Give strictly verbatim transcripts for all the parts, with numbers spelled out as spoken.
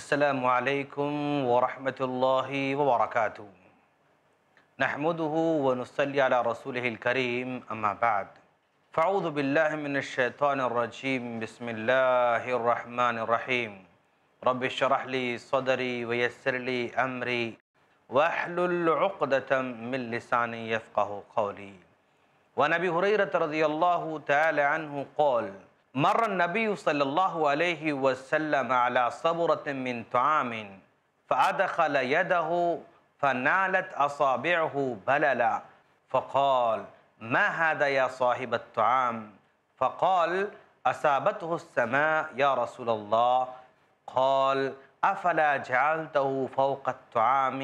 السلام عليكم ورحمة الله وبركاته. نحمده ونصلي على رسوله الكريم، أما بعد. فأعوذ بالله من الشيطان الرجيم، بسم الله الرحمن الرحيم. رب اشرح لي صدري ويسر لي أمري واحلل عقدة من لساني يفقه قولي. ونبي هريرة رضي الله تعالى عنه قال: مر النبي صلى الله عليه وسلم على صبرة من طعام فأدخل يده فنالت أصابعه بللا، فقال: ما هذا يا صاحب الطعام؟ فقال: أصابته السماء يا رسول الله. قال: أفلا جعلته فوق الطعام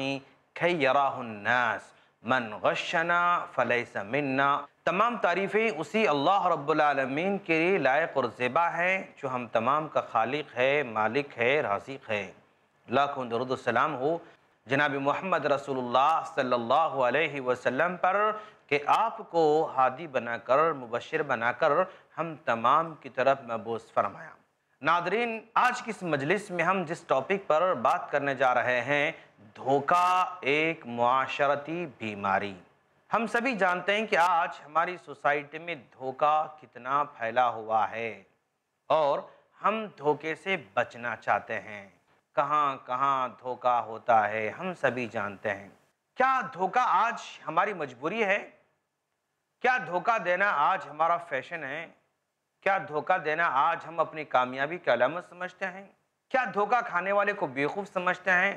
كي يراه الناس، من غشنا فليس منا. تمام تعریفیں اسی اللہ رب العالمین کے لیے لائق اور زیبا ہیں، جو ہم تمام کا خالق ہے، مالک ہے، رازق ہے. لاکھوں درود و سلام ہو جناب محمد رسول اللہ صلی اللہ علیہ وسلم پر، کہ آپ کو ہادی بنا کر، مبشر بنا کر ہم تمام کی طرف مبعوث فرمایا. ناظرین، آج کی اس مجلس میں ہم جس ٹاپک پر بات کرنے جا رہے ہیں، دھوکہ ایک معاشرتی بیماری. ہم سبھی جانتے ہیں کہ آج ہماری سوسائٹی میں دھوکہ کتنا پھیلا ہوا ہے، اور ہم دھوکے سے بچنا چاہتے ہیں. کہاں کہاں دھوکہ ہوتا ہے ہم سبھی جانتے ہیں. کیا دھوکہ آج ہماری مجبوری ہے؟ کیا دھوکہ دینا آج ہمارا فیشن ہے؟ کیا دھوکہ دینا آج ہم اپنی کامیابی کی علامت سمجھتے ہیں؟ کیا دھوکہ کھانے والے کو بیوقوف سمجھتے ہیں؟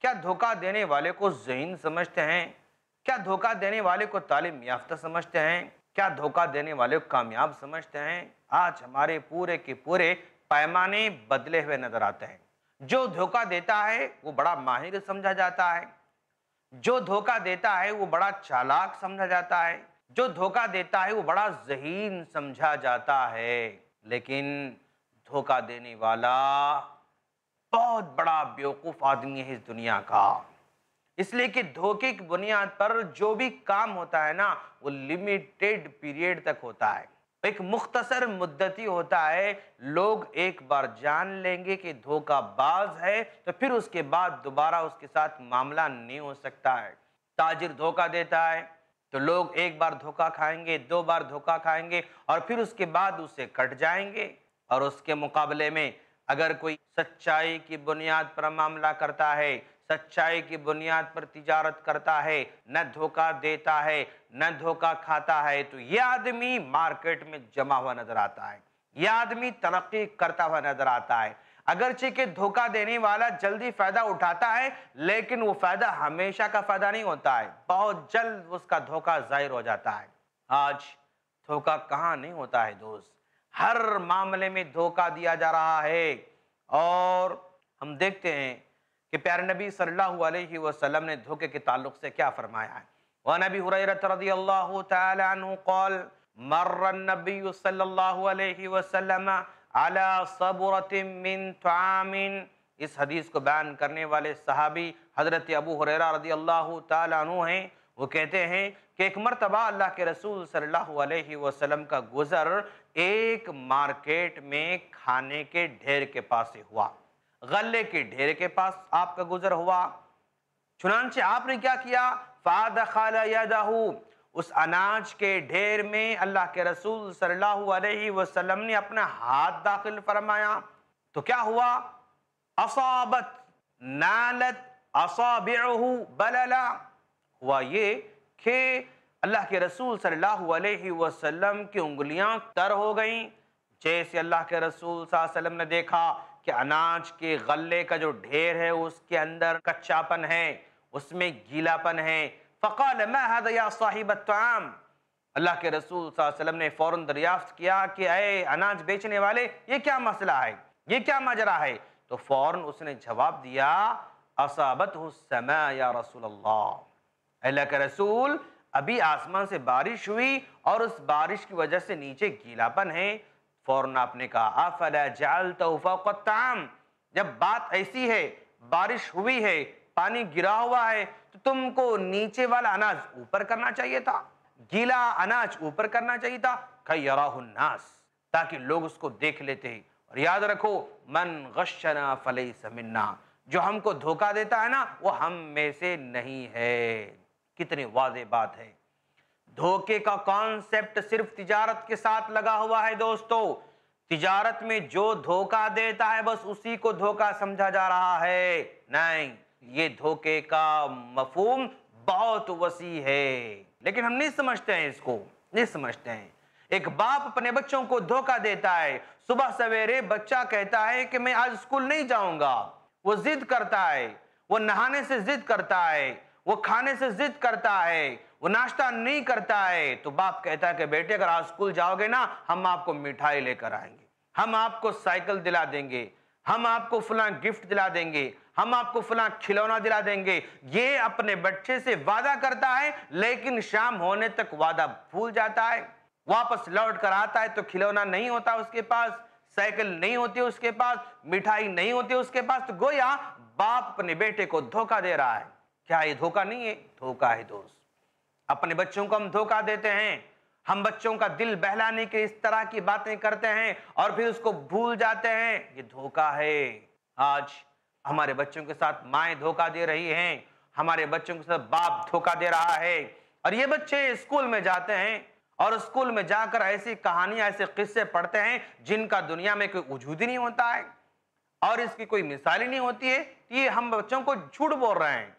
کیا دھوکہ دینے والے کو ذہین سمجھتے ہیں؟ کیا دھوکہ دینے والے کو تعلیم یافتہ سمجھتے ہیں؟ کیا دھوکہ دینے والے کو کامیاب سمجھتے ہیں؟ آج ہمارے پورے کے پورے پیمانے بدلے ہوئے نظر آتے ہیں. جو دھوکہ دیتا ہے وہ بڑا ماہر سمجھا جاتا ہے، جو دھوکہ دیتا ہے وہ بڑا چالاک سمجھا جاتا ہے، جو دھوکہ دیتا ہے وہ بڑا ذہین سمجھا جاتا ہے. لیکن دھوکہ دینے والا بہت بڑا بیوقوف آدمی ہے اس دنیا کا، اس لئے کہ دھوکے کی بنیاد پر جو بھی کام ہوتا ہے نا، وہ لیمیٹڈ پیریڈ تک ہوتا ہے، ایک مختصر مدتی ہوتا ہے. لوگ ایک بار جان لیں گے کہ دھوکہ باز ہے، تو پھر اس کے بعد دوبارہ اس کے ساتھ معاملہ نہیں ہو سکتا ہے. تاجر دھوکہ دیتا ہے تو لوگ ایک بار دھوکہ کھائیں گے، دو بار دھوکہ کھائیں گے، اور پھر اس کے بعد اسے کٹ جائیں گے. اور اس کے مقابلے میں اگر کوئی سچائی کی بنیاد پر معاملہ کرتا ہے، سچائی کی بنیاد پر تجارت کرتا ہے، نہ دھوکہ دیتا ہے نہ دھوکہ کھاتا ہے، تو یہ آدمی مارکیٹ میں جمع ہوا نظر آتا ہے، یہ آدمی ترقی کرتا ہوا نظر آتا ہے. اگرچہ کہ دھوکہ دینے والا جلدی فائدہ اٹھاتا ہے، لیکن وہ فائدہ ہمیشہ کا فائدہ نہیں ہوتا ہے، بہت جلد اس کا دھوکہ ظاہر ہو جاتا ہے. آج دھوکہ کہاں نہیں ہوتا ہے دوست، ہر معاملے میں دھوکہ دیا جا رہا ہے. اور ہم دیکھتے ہیں کہ پیارے نبی صلی اللہ علیہ وسلم نے دھوکے کے تعلق سے کیا فرمایا ہے. وَنَبِي هُرَيْرَةَ رضی اللہ تعالی عنہ قال: مَرَّ النَّبِيُّ صلی اللہ علیہ وسلم عَلَى صَبْرَةٍ مِّن طَعَامٍ. اس حدیث کو بیان کرنے والے صحابی حضرت ابو ہریرہ رضی اللہ تعالی عنہ ہیں. وہ کہتے ہیں کہ ایک مرتبہ اللہ کے رسول صلی اللہ علیہ وسلم کا گزر ایک مارکیٹ میں کھانے کے ڈھیر کے پاس سے ہوا، غلے کے ڈھیر کے پاس آپ کا گزر ہوا. چنانچہ آپ نے کیا کیا؟ فَأَدْخَلَ يَدَهُ، اس اناج کے ڈھیر میں اللہ کے رسول صلی اللہ علیہ وسلم نے اپنا ہاتھ داخل فرمایا. تو کیا ہوا؟ اصابت نالت اصابعہ بللا. ہوا یہ کہ اللہ کے رسول صلی اللہ علیہ وسلم کی انگلیاں تر ہو گئیں. جیسے اللہ کے رسول صلی اللہ علیہ وسلم نے دیکھا کہ اناج کے غلے کا جو ڈھیر ہے اس کے اندر کچا پن ہے، اس میں گیلا پن ہے. فَقَالَ مَا هَذَا يَا صَاحِبَ الطَّعَامِ. اللہ کے رسول صلی اللہ علیہ وسلم نے فوراً دریافت کیا کہ اے اناج بیچنے والے، یہ کیا مسئلہ ہے، یہ کیا ماجرا ہے؟ تو فوراً اس نے جواب دیا: أَصَابَتْهُ السَّمَاءُ يَا رَسُولَ اللَّهِ. اللہ کے رسول، ابھی آسمان سے بارش ہوئی اور اس بارش کی وجہ سے نیچے گیلا پن ہے. فوراً آپ نے کہا: أَفَلَا جَعَلْتَهُ فَوْقَ الطَّعَامِ. جب بات ایسی ہے، بارش ہوئی ہے، پانی گرا ہوا ہے، تو تم کو نیچے والا اناج اوپر کرنا چاہیے تھا، گیلا اناج اوپر کرنا چاہیے تھا. كَيْ يَرَاهُ النَّاسِ، تاکہ لوگ اس کو دیکھ لیتے. اور یاد رکھو من غشنا فلیس منا، جو ہم کو دھوکہ دیتا ہے نا وہ ہم میں سے نہیں ہے۔ کتنی واضح بات ہے، دھوکے کا کانسیپٹ صرف تجارت کے ساتھ لگا ہوا ہے دوستو۔ تجارت میں جو دھوکہ دیتا ہے بس اسی کو دھوکہ سمجھا جا رہا ہے، نہیں، یہ دھوکے کا مفہوم بہت وسیع ہے، لیکن ہم نہیں سمجھتے ہیں، اس کو نہیں سمجھتے ہیں۔ ایک باپ اپنے بچوں کو دھوکہ دیتا ہے، صبح سویرے بچہ کہتا ہے کہ میں آج اسکول نہیں جاؤں گا، وہ ضد کرتا ہے، وہ نہانے سے ضد کرتا ہے، وہ کھانے سے ضد کرتا ہے، وہ ناشتہ نہیں کرتا ہے، تو باپ کہتا ہے کہ بیٹے اگر آج اسکول جاؤ گے نا ہم آپ کو مٹھائی لے کر آئیں گے، ہم آپ کو سائیکل دلا دیں گے، ہم آپ کو فلاں گفٹ دلا دیں گے، ہم آپ کو فلاں کھلونا دلا دیں گے۔ یہ اپنے بچے سے وعدہ کرتا ہے لیکن شام ہونے تک وعدہ بھول جاتا ہے، واپس لوٹ کر آتا ہے تو کھلونا نہیں ہوتا اس کے پاس، سائیکل نہیں ہوتی اس کے پاس، مٹھائی نہیں ہوتی اس کے پاس۔ تو گویا باپ اپنے بیٹے کو دھوکہ دے رہا ہے۔ کیا یہ دھوکہ نہیں ہے؟ دھوکہ ہے دوست۔ اپنے بچوں کو ہم دھوکہ دیتے ہیں، ہم بچوں کا دل بہلانے کے اس طرح کی باتیں کرتے ہیں اور پھر اس کو بھول جاتے ہیں، یہ دھوکہ ہے۔ آج ہمارے بچوں کے ساتھ مائیں دھوکہ دے رہی ہیں، ہمارے بچوں کے ساتھ باپ دھوکہ دے رہا ہے، اور یہ بچے اسکول میں جاتے ہیں اور اسکول میں جا کر ایسی کہانیاں ایسے قصے پڑھتے ہیں جن کا دنیا میں کوئی وجود ہی نہیں ہوتا ہے اور اس کی کوئی مثال ہی نہیں ہوتی ہے۔ یہ ہم بچوں کو جھوٹ بول رہے ہیں،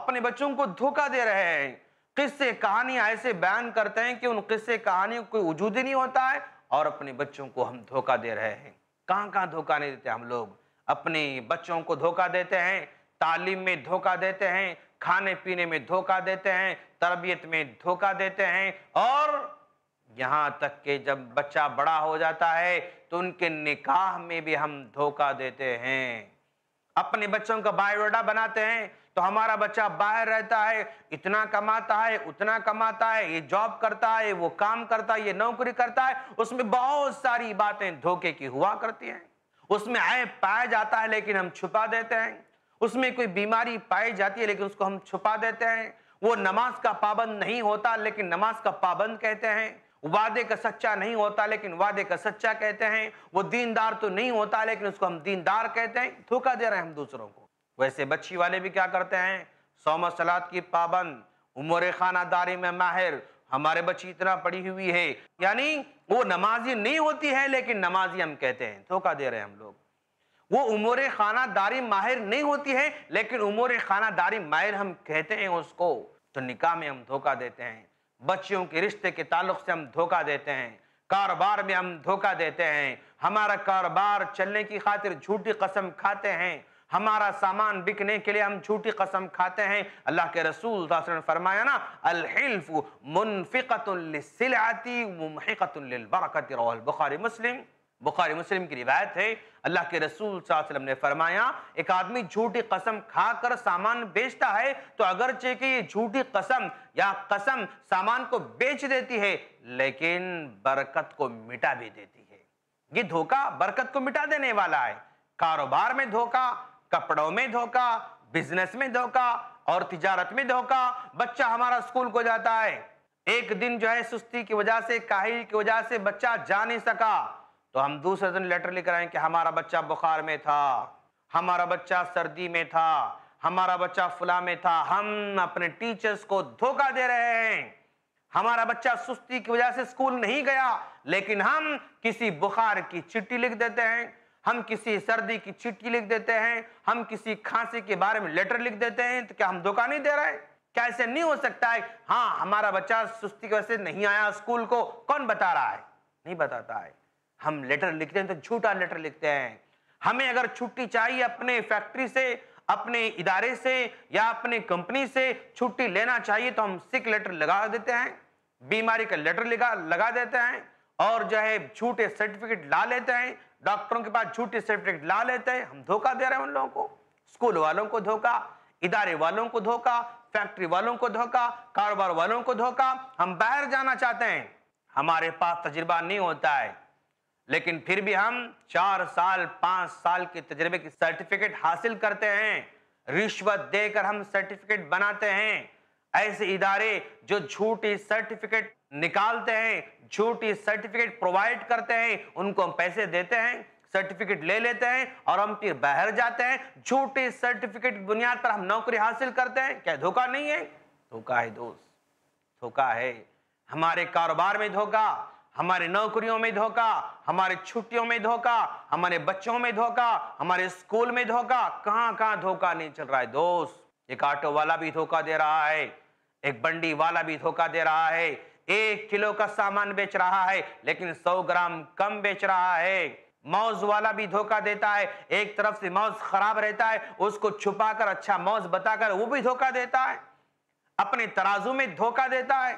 اپنے بچوں کو دھوکہ دے رہے ہیں، قصے کہانیاں ایسے بیان کرتے ہیں کہ ان قصے کہانیوں کوئی وجود ہی نہیں ہوتا ہے اور اپنے بچوں کو ہم دھوکہ دے رہے ہیں۔ کہاں کہاں دھوکہ نہیں دیتے ہم لوگ، اپنے بچوں کو دھوکہ دیتے ہیں، تعلیم میں دھوکہ دیتے ہیں، کھانے پینے میں دھوکہ دیتے ہیں، تربیت میں دھوکہ دیتے ہیں، اور یہاں تک کہ جب بچہ بڑا ہو جاتا ہے تو ان کے نکاح میں بھی ہم دھوکہ دیتے ہیں۔ اپنے بچوں کا بائیوڈا بناتے ہیں تو ہمارا بچہ باہر رہتا ہے، اتنا کماتا ہے، اتنا کماتا ہے، یہ جاب کرتا ہے، وہ کام کرتا ہے، یہ نوکری کرتا ہے، اس میں بہت ساری باتیں دھوکے کی ہوا کرتی ہیں، اس میں عیب پایا جاتا ہے لیکن ہم چھپا دیتے ہیں، اس میں کوئی بیماری پائی جاتی ہے لیکن اس کو ہم چھپا دیتے ہیں، وہ نماز کا پابند نہیں ہوتا لیکن نماز کا پابند کہتے ہیں، وعدے کا سچا نہیں ہوتا لیکن وعدے کا سچا کہتے ہیں، وہ دیندار تو نہیں ہوتا لیکن اس کو ہم دیندار کہتے ہیں، دھوکہ دے رہے ہیں ہم دوسروں کو۔ ویسے بچی والے بھی کیا کرتے ہیں، صوم و صلاۃ کی پابند، امور خانہ داری میں ماہر، ہمارے بچی اتنا پڑھی ہوئی ہے، یعنی وہ نمازی نہیں ہوتی ہے لیکن نمازی ہم کہتے ہیں، دھوکہ دے رہے ہیں ہم لوگ۔ وہ امور خانہ داری ماہر نہیں ہوتی ہے لیکن امور خانہ داری ماہر ہم کہتے ہیں اس کو، تو نکاح میں ہم دھوکہ دیتے ہیں، بچیوں کے رشتے کے تعلق سے ہم دھوکہ دیتے ہیں، کاروبار میں ہم دھوکہ دیتے ہیں، ہمارا کاروبار چلنے کی خاطر جھوٹی قسم کھاتے ہیں، ہمارا سامان بکنے کے لیے ہم جھوٹی قسم کھاتے ہیں۔ اللہ کے رسول صلی اللہ علیہ وسلم نے فرمایا نا، الحلف منفقۃ للسلعۃ ممحقۃ للبرکۃ، رواه البخاری مسلم، بخاری مسلم کی روایت ہے۔ اللہ کے رسول صلی اللہ علیہ وسلم نے فرمایا ایک آدمی جھوٹی قسم کھا کر سامان بیچتا ہے تو اگرچہ کہ یہ جھوٹی قسم یا قسم سامان کو بیچ دیتی ہے لیکن برکت کو مٹا بھی دیتی ہے۔ یہ دھوکہ برکت کو مٹا دینے والا ہے، کاروبار میں دھوکہ، کپڑوں میں دھوکہ، بزنس میں دھوکہ اور تجارت میں دھوکہ۔ بچہ ہمارا اسکول کو جاتا ہے، ایک دن جو ہے سستی کی وجہ سے، کاہل کی وجہ سے بچہ جا نہیں سکا تو ہم دوسرے دن لیٹر لکھ رہے ہیں کہ ہمارا بچہ بخار میں تھا، ہمارا بچہ سردی میں تھا، ہمارا بچہ فلاں میں تھا۔ ہم اپنے ٹیچرز کو دھوکہ دے رہے ہیں، ہمارا بچہ سستی کی وجہ سے اسکول نہیں گیا لیکن ہم کسی بخار کی چٹھی لکھ دیتے ہیں، ہم کسی سردی کی چٹھی لکھ دیتے ہیں، ہم کسی کھانسی کے بارے میں لیٹر لکھ دیتے ہیں۔ تو کیا ہم دھوکہ نہیں دے رہے؟ کیا ایسے نہیں ہو سکتا ہے؟ ہاں ہمارا بچہ سستی کی وجہ سے نہیں آیا اسکول کو، کون بتا رہا ہے؟ نہیں بتاتا ہے۔ ہم لیٹر لکھتے ہیں تو جھوٹا لیٹر لکھتے ہیں۔ ہمیں اگر چھٹی چاہیے اپنے فیکٹری سے، اپنے ادارے سے یا اپنے کمپنی سے چھٹی لینا چاہیے تو ہم سک لیٹر لگا دیتے ہیں، بیماری کا لیٹر لگا دیتے ہیں اور جو ہے جھوٹے سرٹیفکیٹ لا لیتے ہیں، ڈاکٹروں کے پاس جھوٹے سرٹیفکیٹ لا لیتے ہیں۔ ہم دھوکہ دے رہے ہیں ان لوگوں کو، اسکول والوں کو دھوکہ، ادارے والوں کو دھوکہ، فیکٹری والوں کو دھوکہ، کاروبار والوں کو دھوکہ۔ ہم باہر جانا چاہتے ہیں، ہمارے پاس تجربہ نہیں ہوتا ہے لیکن پھر بھی ہم چار سال پانچ سال کے تجربے کی سرٹیفکیٹ حاصل کرتے ہیں، رشوت دے کر ہم سرٹیفکیٹ بناتے ہیں۔ ایسے ادارے جو جھوٹی سرٹیفکیٹ نکالتے ہیں، جھوٹی سرٹیفکیٹ پرووائڈ کرتے ہیں، ان کو ہم پیسے دیتے ہیں، سرٹیفکیٹ لے لیتے ہیں اور ہم پھر باہر جاتے ہیں, جھوٹے سرٹیفکیٹ بنیاد پر ہم نوکری حاصل کرتے ہیں. کیا دھوکہ نہیں ہے؟ دھوکہ ہے دوست, دھوکہ ہے. ہمارے کاروبار میں دھوکہ, ہمارے نوکریوں میں دھوکہ, ہمارے چھٹیوں میں دھوکہ, ہمارے بچوں میں دھوکہ, ہمارے سکول میں دھوکہ. کہاں کہاں دھوکہ نہیں چل رہا ہے دوست. ایک آٹو والا بھی دھوکہ دے رہا ہے, ایک بنڈی والا بھی دھوکہ دے رہا ہے. ایک کلو کا سامان بیچ رہا ہے لیکن سو گرام کم بیچ رہا ہے. موز والا بھی دھوکہ دیتا ہے, ایک طرف سے موز خراب رہتا ہے, اس کو چھپا کر اچھا موز بتا کر وہ بھی دھوکہ دیتا ہے. اپنے ترازو میں دھوکہ دیتا ہے.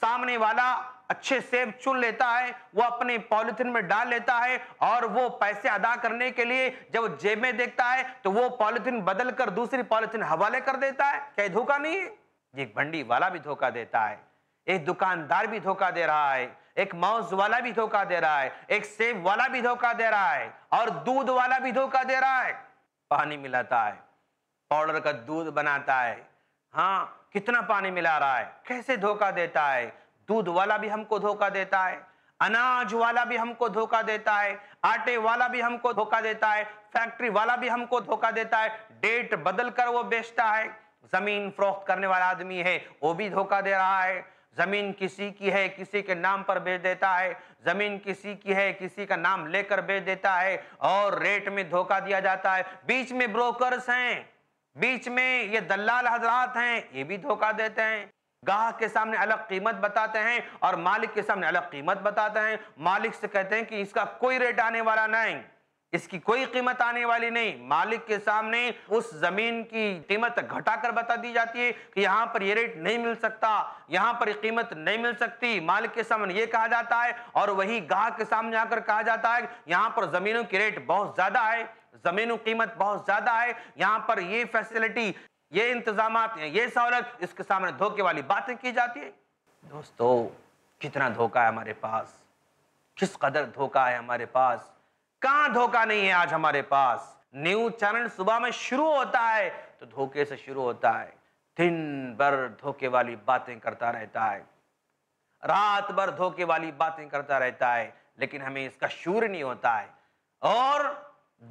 سامنے والا اچھے سیب چن لیتا ہے, وہ اپنے پولیتھین میں ڈال لیتا ہے, اور وہ پیسے ادا کرنے کے لیے جب وہ جیب میں دیکھتا ہے تو وہ پولیتھین بدل کر دوسری پولیتھین حوالے کر دیتا ہے. کیا دھوکہ نہیں ہے؟ ایک بھنڈی والا بھی دھوکہ دیتا ہے, ایک دکاندار بھی دھوکہ دے رہا ہے, ایک موز والا بھی دھوکہ دے رہا ہے, ایک سیب والا بھی دھوکہ دے رہا ہے, اور دودھ والا بھی دھوکہ دے رہا ہے. پانی ملاتا ہے, پاؤڈر کا دودھ بناتا ہے, ہاں کتنا پانی ملا رہا ہے, کیسے دھوکہ دیتا ہے. دودھ والا بھی ہم کو دھوکہ دیتا ہے, اناج والا بھی ہم کو دھوکہ دیتا ہے, آٹے والا بھی ہم کو دھوکہ دیتا ہے, فیکٹری والا بھی ہم کو دھوکہ دیتا ہے. ڈیٹ بدل کر وہ بیچتا ہے. زمین فروخت کرنے والا آدمی ہے, وہ بھی دھوکہ دے رہا ہے. زمین کسی کی ہے, کسی کے نام پر بیچ دیتا ہے. زمین کسی کی ہے, کسی کا نام لے کر بیچ دیتا ہے, اور ریٹ میں دھوکہ دیا جاتا ہے. بیچ میں بروکرز ہیں, بیچ میں یہ دلال حضرات ہیں, یہ بھی دھوکہ دیتے ہیں. گاہک کے سامنے الگ قیمت بتاتے ہیں اور مالک کے سامنے الگ قیمت بتاتے ہیں. مالک سے کہتے ہیں کہ اس کا کوئی ریٹ آنے والا نہیں, اس کی کوئی قیمت آنے والی نہیں. مالک کے سامنے اس زمین کی قیمت گھٹا کر بتا دی جاتی ہے کہ یہاں پر یہ ریٹ نہیں مل سکتا, یہاں پر یہ قیمت نہیں مل سکتی. مالک کے سامنے یہ کہا جاتا ہے, اور وہی گاہک کے سامنے آ کر کہا جاتا ہے کہ یہاں پر زمینوں کی ریٹ بہت زیادہ ہے, زمینوں کی قیمت بہت زیادہ ہے, یہاں پر یہ فیسلٹی, یہ انتظامات, یہ سہولت. اس کے سامنے دھوکے والی باتیں کی جاتی ہے. دوستو کتنا دھوکہ ہے ہمارے پاس, کس قدر دھوکہ ہے ہمارے پاس. کہاں دھوکہ نہیں ہے آج ہمارے پاس. نیوز چینل صبح میں شروع ہوتا ہے تو دھوکے سے شروع ہوتا ہے. دن بھر دھوکے والی باتیں کرتا رہتا ہے, رات بھر دھوکے والی باتیں کرتا رہتا ہے, لیکن ہمیں اس کا شعور نہیں ہوتا ہے. اور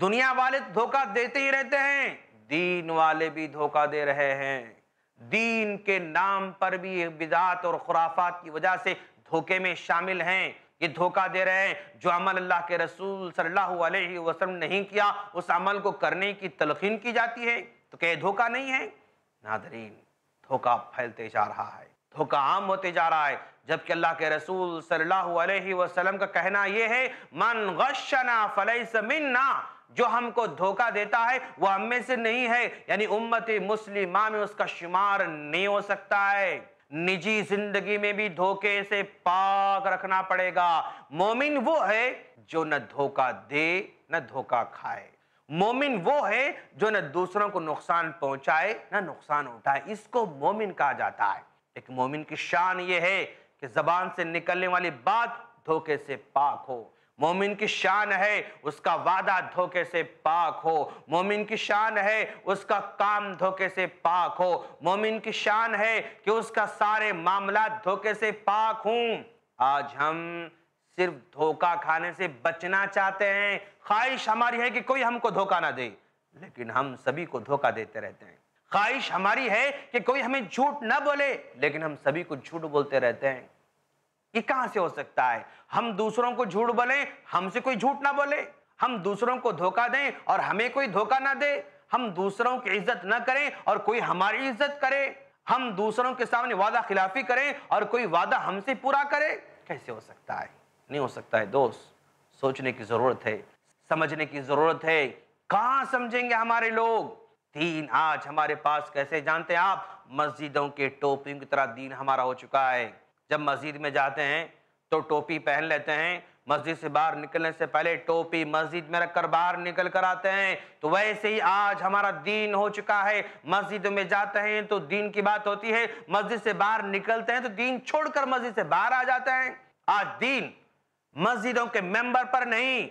دنیا والے دھوکہ دیتے ہی رہتے ہیں, دین والے بھی دھوکہ دے رہے ہیں. دین کے نام پر بھی بدعات اور خرافات کی وجہ سے دھوکے میں شامل ہیں. یہ دھوکہ دے رہے ہیں. جو عمل اللہ کے رسول صلی اللہ علیہ وسلم نہیں کیا, اس عمل کو کرنے کی تلقین کی جاتی ہے, تو کیا یہ دھوکہ نہیں ہے؟ ناظرین دھوکہ پھیلتے جا رہا ہے, دھوکہ عام ہوتے جا رہا ہے, جبکہ اللہ کے رسول صلی اللہ علیہ وسلم کا کہنا یہ ہے من غشنا فلیس منا, جو ہم کو دھوکہ دیتا ہے وہ ہم میں سے نہیں ہے, یعنی امت مسلمہ میں اس کا شمار نہیں ہو سکتا ہے. نجی زندگی میں بھی دھوکے سے پاک رکھنا پڑے گا. مومن وہ ہے جو نہ دھوکہ دے نہ دھوکہ کھائے. مومن وہ ہے جو نہ دوسروں کو نقصان پہنچائے نہ نقصان اٹھائے. اس کو مومن کہا جاتا ہے. ایک مومن کی شان یہ ہے کہ زبان سے نکلنے والی بات دھوکے سے پاک ہو. مومن کی شان ہے اس کا وعدہ دھوکے سے پاک ہو. مومن کی شان ہے اس کا کام دھوکے سے پاک ہو. مومن کی شان ہے کہ اس کا سارے معاملات دھوکے سے پاک ہوں. آج ہم صرف دھوکہ کھانے سے بچنا چاہتے ہیں. خواہش ہماری ہے کہ کوئی ہم کو دھوکہ نہ دے, لیکن ہم سبھی کو دھوکہ دیتے رہتے ہیں. خواہش ہماری ہے کہ کوئی ہمیں جھوٹ نہ بولے, لیکن ہم سبھی کو جھوٹ بولتے رہتے ہیں. یہ کہاں سے ہو سکتا ہے؟ ہم دوسروں کو جھوٹ بولیں, ہم سے کوئی جھوٹ نہ بولے. ہم دوسروں کو دھوکہ دیں اور ہمیں کوئی دھوکہ نہ دے. ہم دوسروں کی عزت نہ کریں اور کوئی ہماری عزت کرے. ہم دوسروں کے سامنے وعدہ خلافی کریں اور کوئی وعدہ ہم سے پورا کرے. کیسے ہو سکتا ہے؟ نہیں ہو سکتا ہے دوست. سوچنے کی ضرورت ہے, سمجھنے کی ضرورت ہے. کہاں سمجھیں گے ہمارے لوگ دین آج ہمارے پاس؟ کیسے جانتے ہیں آپ؟ مسجدوں کے ٹوپیوں کی طرح دین ہمارا ہو چکا ہے. جب مسجد میں جاتے ہیں تو ٹوپی پہن لیتے ہیں, مسجد سے باہر نکلنے سے پہلے ٹوپی مسجد میں رکھ کر باہر نکل کر آتے ہیں. تو ویسے ہی آج ہمارا دین ہو چکا ہے. مسجد میں جاتے ہیں تو دین کی بات ہوتی ہے, مسجد سے باہر نکلتے ہیں تو دین چھوڑ کر مسجد سے باہر آ جاتے ہیں. آج دین مسجدوں کے ممبر پر نہیں,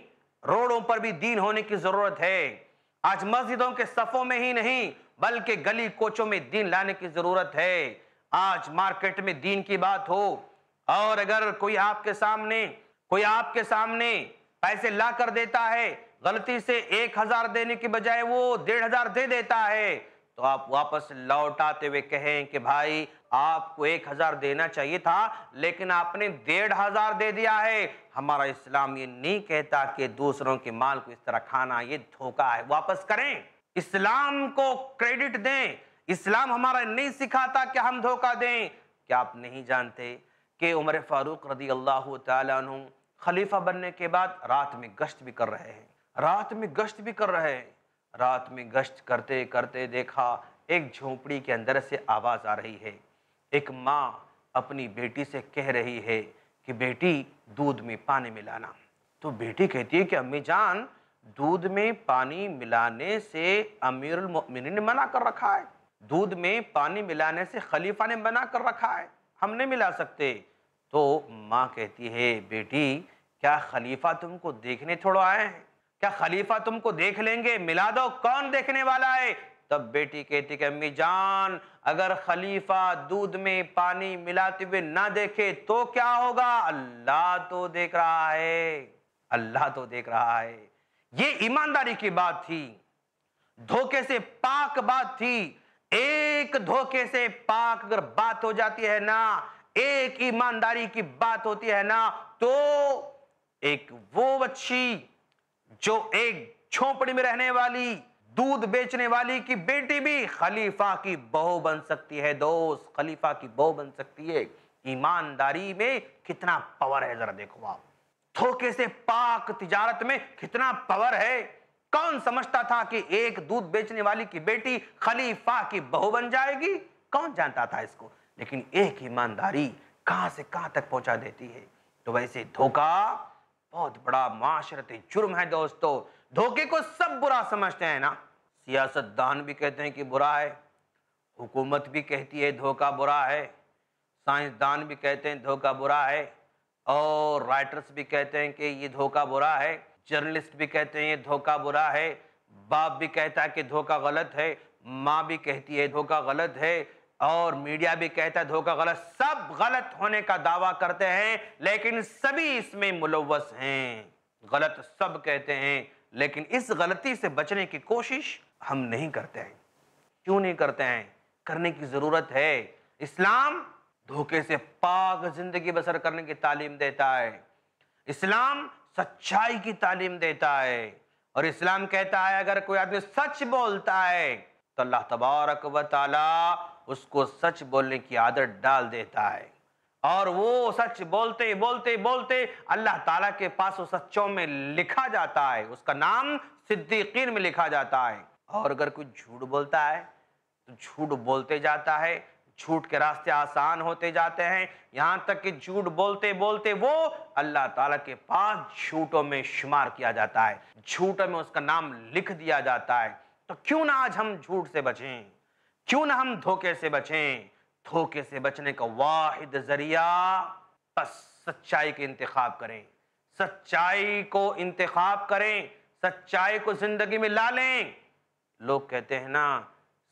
روڈوں پر بھی دین ہونے کی ضرورت ہے. آج مسجدوں کے صفوں میں ہی نہیں بلکہ گلی کوچوں میں دین لانے کی ضرورت ہے. آج مارکیٹ میں دین کی بات ہو, اور اگر کوئی آپ کے سامنے کوئی آپ کے سامنے پیسے لا کر دیتا ہے، غلطی سے ایک ہزار دینے کی بجائے وہ ڈیڑھ ہزار دے دیتا ہے، تو آپ واپس لوٹاتے ہوئے کہیں کہ بھائی آپ کو ایک ہزار دینا چاہیے تھا لیکن آپ نے ڈیڑھ ہزار دے دیا ہے۔ ہمارا اسلام یہ نہیں کہتا کہ دوسروں کے مال کو اس طرح کھانا یہ دھوکہ ہے، واپس کریں، اسلام کو کریڈٹ دیں۔ اسلام ہمارا نہیں سکھاتا کہ ہم دھوکہ دیں۔ کیا آپ نہیں جانتے کہ عمر فاروق رضی اللہ تعالیٰ عنہ خلیفہ بننے کے بعد رات میں گشت بھی کر رہے ہیں، رات میں گشت بھی کر رہے ہیں رات میں گشت کرتے کرتے دیکھا ایک جھونپڑی کے اندر سے آواز آ رہی ہے، ایک ماں اپنی بیٹی سے کہہ رہی ہے کہ بیٹی دودھ میں پانی ملانا۔ تو بیٹی کہتی ہے کہ امی جان، دودھ میں پانی ملانے سے امیر المؤمنین نے منع کر رکھا ہے، دودھ میں پانی ملانے سے خلیفہ نے منع کر رکھا ہے، ہم نہیں ملا سکتے۔ تو ماں کہتی ہے بیٹی کیا خلیفہ تم کو دیکھنے تھوڑا آئے ہیں؟ کیا خلیفہ تم کو دیکھ لیں گے؟ ملا دو، کون دیکھنے والا ہے؟ تب بیٹی کہتی کہ امی جان، اگر خلیفہ دودھ میں پانی ملاتے ہوئے نہ دیکھے تو کیا ہوگا؟ اللہ تو دیکھ رہا ہے، اللہ تو دیکھ رہا ہے۔ یہ ایمانداری کی بات تھی، دھوکے سے پاک بات تھی۔ ایک دھوکے سے پاک اگر بات ہو جاتی ہے نا، ایک ایمانداری کی بات ہوتی ہے نا، تو ایک وہ بچی جو ایک جھونپڑی میں رہنے والی دودھ بیچنے والی کی بیٹی بھی خلیفہ کی بہو بن سکتی ہے۔ دوست، خلیفہ کی بہو بن سکتی ہے۔ ایمانداری میں کتنا پاور ہے، ذرا دیکھو آپ، دھوکے سے پاک تجارت میں کتنا پاور ہے۔ کون سمجھتا تھا کہ ایک دودھ بیچنے والی کی بیٹی خلیفہ کی بہو بن جائے گی؟ کون جانتا تھا اس کو؟ لیکن ایک ایمانداری کہاں سے کہاں تک پہنچا دیتی ہے۔ تو ویسے دھوکہ بہت بڑا معاشرتی جرم ہے دوستو۔ دھوکے کو سب برا سمجھتے ہیں نا، سیاست دان بھی کہتے ہیں کہ برا ہے، حکومت بھی کہتی ہے دھوکہ برا ہے، سائنس دان بھی کہتے ہیں دھوکہ برا ہے، اور رائٹرز بھی کہتے ہیں کہ یہ دھوکہ برا ہے، جرنلسٹ بھی کہتے ہیں یہ دھوکہ برا ہے، باپ بھی کہتا ہے کہ دھوکہ غلط ہے، ماں بھی کہتی ہے دھوکہ غلط ہے، اور میڈیا بھی کہتا ہے دھوکہ غلط۔ سب غلط ہونے کا دعویٰ کرتے ہیں لیکن سبھی اس میں ملوث ہیں، غلط سب کہتے ہیں، لیکن اس غلطی سے بچنے کی کوشش ہم نہیں کرتے ہیں۔ کیوں نہیں کرتے ہیں؟ کرنے کی ضرورت ہے۔ اسلام دھوکے سے پاک زندگی بسر کرنے کی تعلیم دیتا ہے، اسلام سچائی کی تعلیم دیتا ہے، اور اسلام کہتا ہے اگر کوئی آدمی سچ بولتا ہے تو اللہ تبارک و تعالیٰ اس کو سچ بولنے کی عادت ڈال دیتا ہے، اور وہ سچ بولتے بولتے بولتے اللہ تعالیٰ کے پاس وہ سچوں میں لکھا جاتا ہے، اس کا نام صدیقین میں لکھا جاتا ہے۔ اور اگر کوئی جھوٹ بولتا ہے تو جھوٹ بولتے جاتا ہے، جھوٹ کے راستے آسان ہوتے جاتے ہیں، یہاں تک کہ جھوٹ بولتے بولتے وہ اللہ تعالیٰ کے پاس جھوٹوں میں شمار کیا جاتا ہے، جھوٹوں میں اس کا نام لکھ دیا جاتا ہے۔ تو کیوں نہ آج ہم جھوٹ سے بچیں، کیوں نہ ہم دھوکے سے بچیں؟ دھوکے سے بچنے کا واحد ذریعہ بس سچائی کے انتخاب کریں، سچائی کو انتخاب کریں، سچائی کو زندگی میں لالیں۔ لوگ کہتے ہیں نا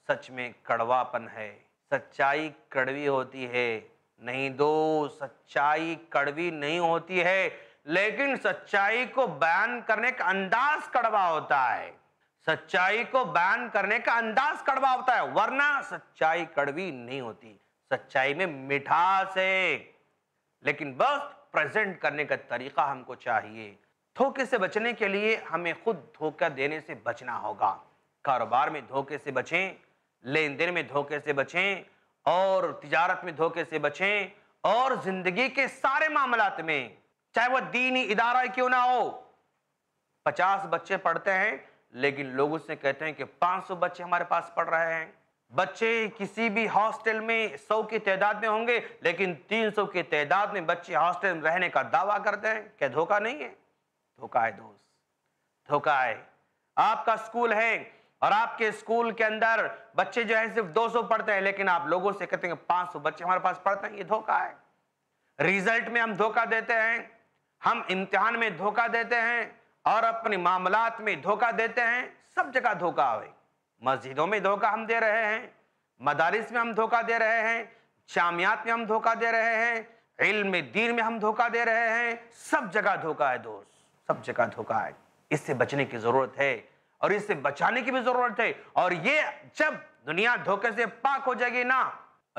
سچ میں کڑواپن ہے، سچائی کڑوی ہوتی ہے۔ نہیں دو، سچائی کڑوی نہیں ہوتی ہے، لیکن سچائی کو بیان کرنے کا انداز کڑوا ہوتا ہے، سچائی کو بیان کرنے کا انداز کڑوا ہوتا ہے، ورنہ سچائی کڑوی نہیں ہوتی۔ سچائی میں مٹھاس ہے، لیکن بس پریزنٹ کرنے کا طریقہ ہم کو چاہیے۔ دھوکے سے بچنے کے لیے ہمیں خود دھوکہ دینے سے بچنا ہوگا۔ کاروبار میں دھوکے سے بچیں، لین دین میں دھوکے سے بچیں، اور تجارت میں دھوکے سے بچیں، اور زندگی کے سارے معاملات میں، چاہے وہ دینی ادارہ کیوں نہ ہو۔ پچاس بچے پڑھتے ہیں لیکن لوگ اس سے کہتے ہیں کہ پانچ سو بچے ہمارے پاس پڑھ رہے ہیں۔ بچے کسی بھی ہاسٹل میں سو کی تعداد میں ہوں گے لیکن تین سو کی تعداد میں بچے ہاسٹل میں رہنے کا دعویٰ کرتے ہیں۔ کیا دھوکہ نہیں ہے؟ دھوکہ ہے دوست، دھوکہ ہے۔ آپ کا سکول ہے اور آپ کے سکول کے اندر بچے جو ہیں صرف دو سو پڑھتے ہیں، لیکن آپ لوگوں سے کہتے ہیں کہ پانچ سو بچے ہمارے پاس پڑھتے ہیں۔ یہ دھوکہ ہے۔ ریزلٹ میں ہم دھوکہ دیتے ہیں، ہم امتحان میں دھوکہ دیتے ہیں، اور اپنے معاملات میں دھوکہ دیتے ہیں۔ سب جگہ دھوکہ ہوئے، مسجدوں میں دھوکہ ہم دے رہے ہیں، مدارس میں ہم دھوکہ دے رہے ہیں، جامعات میں ہم دھوکہ دے رہے ہیں، علم دین میں ہم دھوکہ دے رہے ہیں، سب جگہ دھوکہ ہے دوست، سب جگہ دھوکا ہے. اس سے بچنے کی ضرورت ہے اور اس سے بچانے کی بھی ضرورت ہے. اور یہ جب دنیا دھوکے سے پاک ہو جائے گی نا،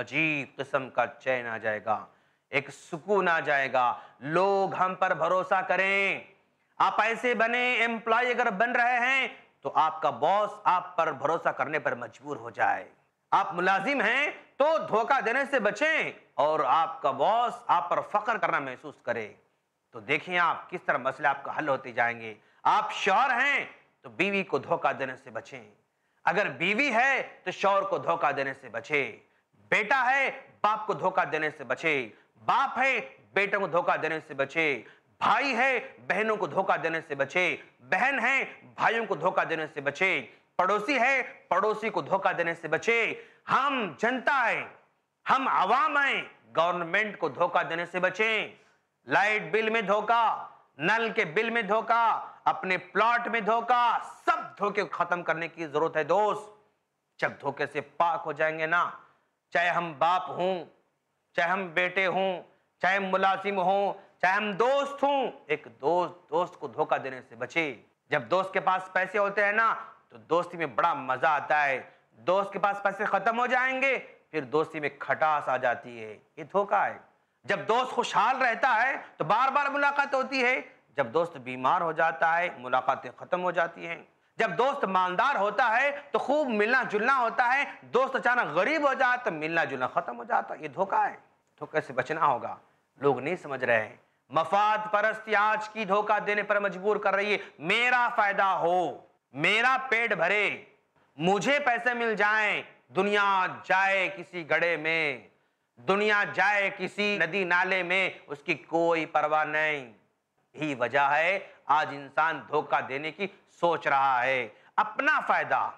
عجیب قسم کا چین آ جائے گا، ایک سکون آ جائے گا. لوگ ہم پر بھروسہ کریں. آپ ایسے بنیں، امپلائی اگر بن رہے ہیں تو آپ کا باس آپ پر بھروسہ کرنے پر مجبور ہو جائے. آپ ملازم ہیں تو دھوکہ دینے سے بچیں اور آپ کا باس آپ پر فخر کرنا محسوس کرے. تو دیکھیں آپ کس طرح مسئلہ آپ کا حل ہوتے جائیں گے. آپ شوہر ہیں تو بیوی کو دھوکہ دینے سے بچیں. اگر بیوی ہے تو شوہر کو دھوکہ دینے سے بچیں. بیٹا ہے، باپ کو دھوکہ دینے سے بچیں. باپ ہے، بیٹوں کو دھوکہ دینے سے بچیں. بھائی ہے، بہنوں کو دھوکہ دینے سے بچیں. بہن ہے، بھائیوں کو دھوکہ دینے سے بچیں. پڑوسی ہے، پڑوسی کو دھوکہ دینے سے بچیں. ہم جنتا ہیں، ہم عوام ہیں، گورنمنٹ کو دھوکہ دینے سے بچیں. لائٹ بل میں دھوکہ، نل کے بل میں دھوکہ، اپنے پلاٹ میں دھوکہ، سب دھوکے ختم کرنے کی ضرورت ہے دوست. جب دھوکے سے پاک ہو جائیں گے نا، چاہے ہم باپ ہوں، چاہے ہم بیٹے ہوں، چاہے ہم ملازم ہوں، چاہے ہم دوست ہوں، ایک دوست دوست کو دھوکہ دینے سے بچے. جب دوست کے پاس پیسے ہوتے ہیں نا تو دوستی میں بڑا مزہ آتا ہے. دوست کے پاس پیسے ختم ہو جائیں گے پھر دوستی میں کھٹاس آ جاتی ہے. یہ دھوکہ ہے. جب دوست خوشحال رہتا ہے تو بار بار ملاقات ہوتی ہے. جب دوست بیمار ہو جاتا ہے ملاقاتیں ختم ہو جاتی ہیں. جب دوست مالدار ہوتا ہے تو خوب ملنا جلنا ہوتا ہے. دوست اچانک غریب ہو جاتا تو ملنا جلنا ختم ہو جاتا. یہ دھوکہ ہے. دھوکے سے بچنا ہوگا. لوگ نہیں سمجھ رہے ہیں. مفاد پرستی آج کی دھوکہ دینے پر مجبور کر رہی ہے. میرا فائدہ ہو، میرا پیٹ بھرے، مجھے پیسے مل جائیں. دنیا جائے کسی گڑے میں، دنیا جائے کسی ندی نالے میں، اس کی کوئی پرواہ نہیں. یہی وجہ ہے آج انسان دھوکہ دینے کی سوچ رہا ہے. اپنا فائدہ،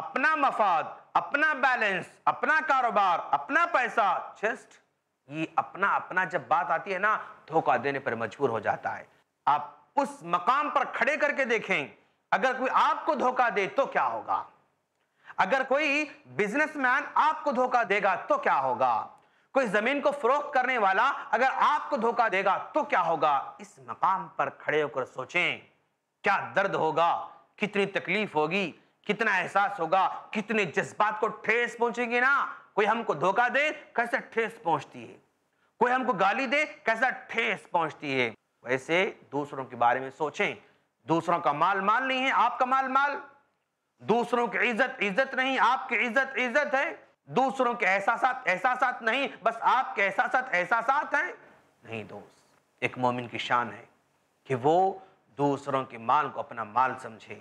اپنا مفاد، اپنا بیلنس، اپنا کاروبار، اپنا پیسہ، جسٹ یہ اپنا اپنا جب بات آتی ہے نا، دھوکہ دینے پر مجبور ہو جاتا ہے. آپ اس مقام پر کھڑے کر کے دیکھیں، اگر کوئی آپ کو دھوکہ دے تو کیا ہوگا؟ اگر کوئی بزنس مین آپ کو دھوکہ دے گا تو کیا ہوگا؟ کوئی زمین کو فروخت کرنے والا اگر آپ کو دھوکہ دے گا تو کیا ہوگا؟ اس مقام پر کھڑے ہو کر سوچیں، کیا درد ہوگا، کتنی تکلیف ہوگی، کتنا احساس ہوگا، کتنے جذبات کو ٹھیس پہنچیں گے نا. کوئی ہم کو دھوکہ دے کیسا ٹھیس پہنچتی ہے، کوئی ہم کو گالی دے کیسا ٹھیس پہنچتی ہے. ویسے دوسروں کے بارے میں سوچیں. دوسروں کا مال مال نہیں ہے، آپ کا مال مال. دوسروں کی عزت عزت نہیں، آپ کی عزت عزت ہے. دوسروں کے احساسات احساسات نہیں، بس آپ کے احساسات احساسات ہیں. نہیں دوست، ایک مومن کی شان ہے کہ وہ دوسروں کے مال کو اپنا مال سمجھے،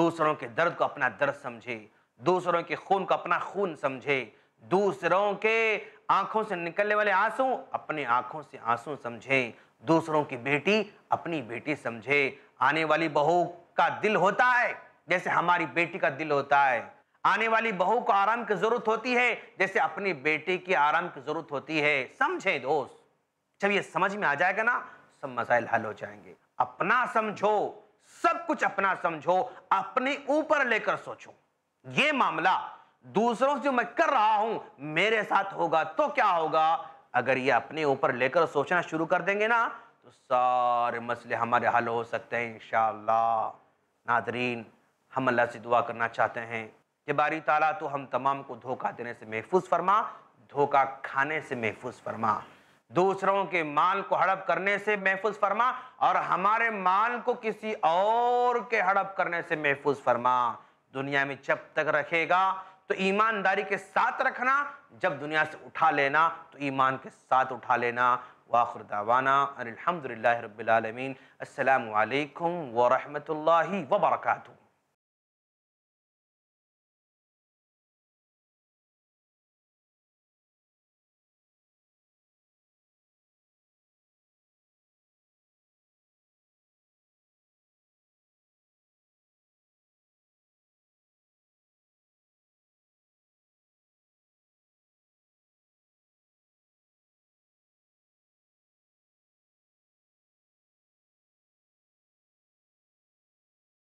دوسروں کے درد کو اپنا درد سمجھے، دوسروں کے خون کو اپنا خون سمجھے، دوسروں کے آنکھوں سے نکلنے والے آنسوں اپنے آنکھوں سے آنسوں سمجھے، دوسروں کی بیٹی اپنی بیٹی سمجھے. آنے والی بہو کا دل ہوتا ہے جیسے ہماری بیٹی کا دل ہوتا ہے. آنے والی بہو کو آرام کی ضرورت ہوتی ہے جیسے اپنی بیٹی کی آرام کی ضرورت ہوتی ہے. سمجھیں دوست. جب یہ سمجھ میں آ جائے گا نا، سب مسائل حل ہو جائیں گے. اپنا سمجھو، سب کچھ اپنا سمجھو، اپنے اوپر لے کر سوچو. یہ معاملہ دوسروں سے میں کر رہا ہوں، میرے ساتھ ہوگا تو کیا ہوگا؟ اگر یہ اپنے اوپر لے کر سوچنا شروع کر دیں گے نا تو سارے مسئلے ہمارے حل ہو سکتے ہیں انشاءاللہ. ناظرین، ہم اللہ سے دعا کرنا چاہتے ہیں کہ باری تعالیٰ تو ہم تمام کو دھوکہ دینے سے محفوظ فرما، دھوکہ کھانے سے محفوظ فرما، دوسروں کے مال کو ہڑپ کرنے سے محفوظ فرما، اور ہمارے مال کو کسی اور کے ہڑپ کرنے سے محفوظ فرما. دنیا میں جب تک رکھے گا تو ایمانداری کے ساتھ رکھنا، جب دنیا سے اٹھا لینا تو ایمان کے ساتھ اٹھا لینا. وآخر دعوانا الحمدللہ رب العالمین. السلام علیکم ورحمۃ اللہ وبرکاتہ.